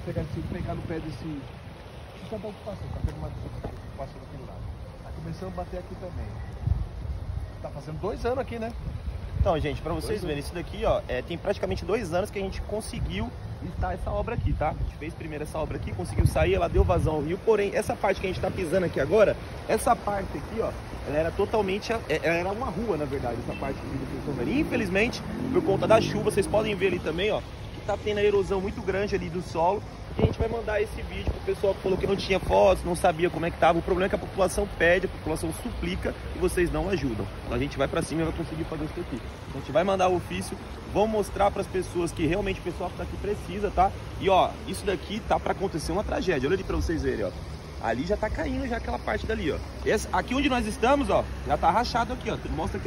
tenta pegar no pé desse. Deixa eu dar ocupação, tá tendo uma ocupação daquele lado. Tá começando a bater aqui também. Tá fazendo 2 anos aqui, né? Então, gente, pra vocês verem, isso daqui, ó, tem praticamente 2 anos que a gente conseguiu listar essa obra aqui, tá? A gente fez primeiro essa obra aqui, conseguiu sair, ela deu vazão ao rio, porém, essa parte que a gente tá pisando aqui agora, essa parte aqui, ó, ela era totalmente, era uma rua, na verdade, essa parte do rio. Infelizmente, por conta da chuva, vocês podem ver ali também, ó, que tá tendo a erosão muito grande ali do solo. E a gente vai mandar esse vídeo pro pessoal que falou que não tinha fotos, não sabia como é que tava. O problema é que a população pede, a população suplica e vocês não ajudam. Então a gente vai pra cima e vai conseguir fazer isso aqui. A gente vai mandar o ofício, vamos mostrar pras pessoas que realmente o pessoal que tá aqui precisa, tá? E ó, isso daqui tá pra acontecer uma tragédia. Olha ali pra vocês verem, ó. Ali já tá caindo já aquela parte dali, ó. Aqui onde nós estamos, ó, já tá rachado aqui, ó. Mostra aqui.